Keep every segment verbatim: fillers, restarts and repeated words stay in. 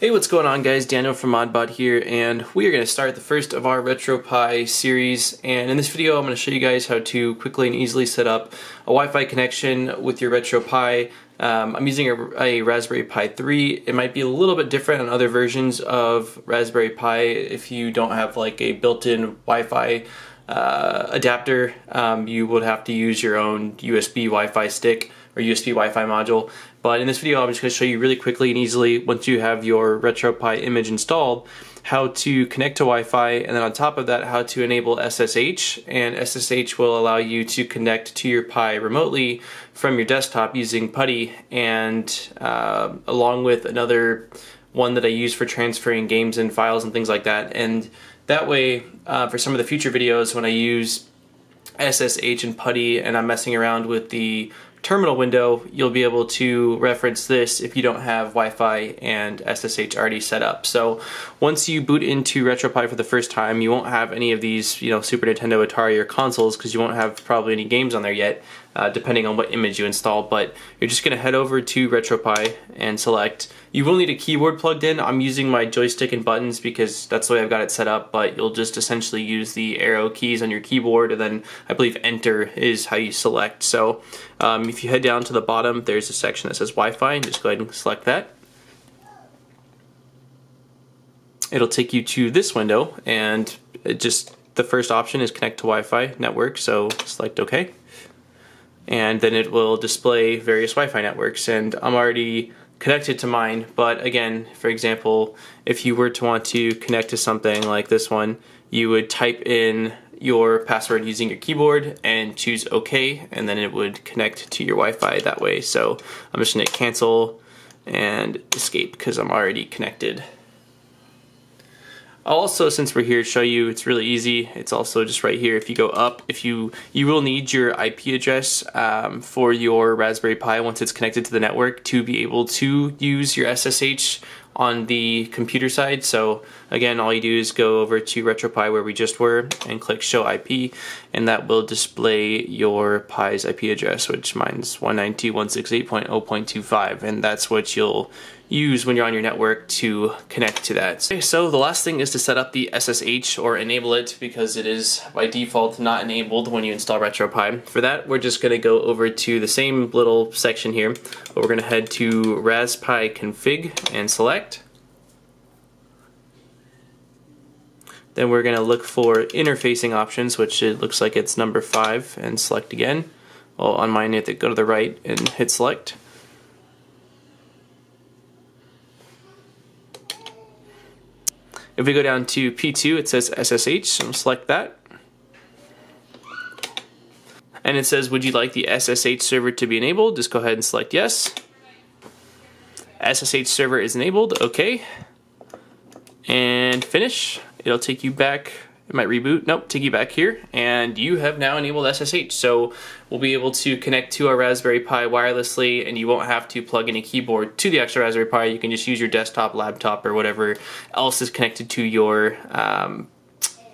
Hey, what's going on guys? Daniel from ModBot here, and we are going to start the first of our RetroPie series, and in this video I'm going to show you guys how to quickly and easily set up a Wi-Fi connection with your RetroPie. Um, I'm using a, a Raspberry Pi three. It might be a little bit different on other versions of Raspberry Pi if you don't have like a built-in Wi-Fi uh, adapter. Um, you would have to use your own U S B Wi-Fi stick or U S B Wi-Fi module. But in this video I'm just going to show you really quickly and easily, once you have your RetroPie image installed, how to connect to Wi-Fi, and then on top of that how to enable S S H, and S S H will allow you to connect to your Pi remotely from your desktop using PuTTY, and uh, along with another one that I use for transferring games and files and things like that. And that way uh, for some of the future videos when I use S S H and PuTTY and I'm messing around with the terminal window, you'll be able to reference this if you don't have Wi-Fi and S S H already set up. So once you boot into RetroPie for the first time, you won't have any of these, you know, Super Nintendo, Atari, or consoles, because you won't have probably any games on there yet, uh, depending on what image you install. But you're just going to head over to RetroPie and select. You will need a keyboard plugged in. I'm using my joystick and buttons because that's the way I've got it set up, but you'll just essentially use the arrow keys on your keyboard, and then I believe enter is how you select. So um, if you head down to the bottom, there's a section that says Wi-Fi, and just go ahead and select that. It'll take you to this window, and it just the first option is connect to Wi-Fi network, so select OK. And then it will display various Wi-Fi networks, and I'm already connected to mine, but again, for example, if you were to want to connect to something like this one, you would type in your password using your keyboard and choose OK, and then it would connect to your Wi-Fi that way. So I'm just going to cancel and escape because I'm already connected. Also, since we're here, show you it's really easy. It's also just right here. If you go up, if you you will need your I P address um, for your Raspberry Pi once it's connected to the network to be able to use your S S H on the computer side. So again, all you do is go over to RetroPie where we just were and click Show I P, and that will display your Pi's I P address, which mine's one ninety-two dot one sixty-eight dot zero dot twenty-five, and that's what you'll use when you're on your network to connect to that. Okay, so the last thing is to set up the S S H or enable it, because it is by default not enabled when you install RetroPie. For that, we're just going to go over to the same little section here, but we're going to head to RasPi Config and select. Then we're going to look for interfacing options, which it looks like it's number five, and select again. Well, on mine, you have to go to the right and hit select. If we go down to P two, it says S S H, so select that. And it says, would you like the S S H server to be enabled? Just go ahead and select yes. S S H server is enabled, okay. And finish. It'll take you back, it might reboot, nope, take you back here. And you have now enabled S S H, so we'll be able to connect to our Raspberry Pi wirelessly, and you won't have to plug in a keyboard to the actual Raspberry Pi. You can just use your desktop, laptop, or whatever else is connected to your um,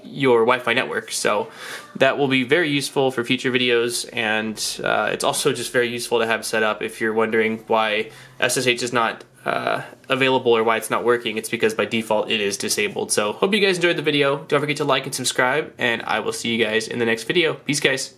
your Wi-Fi network. So that will be very useful for future videos, and uh, it's also just very useful to have set up if you're wondering why S S H is not uh, available or why it's not working. It's because by default it is disabled. So hope you guys enjoyed the video. Don't forget to like and subscribe, and I will see you guys in the next video. Peace, guys.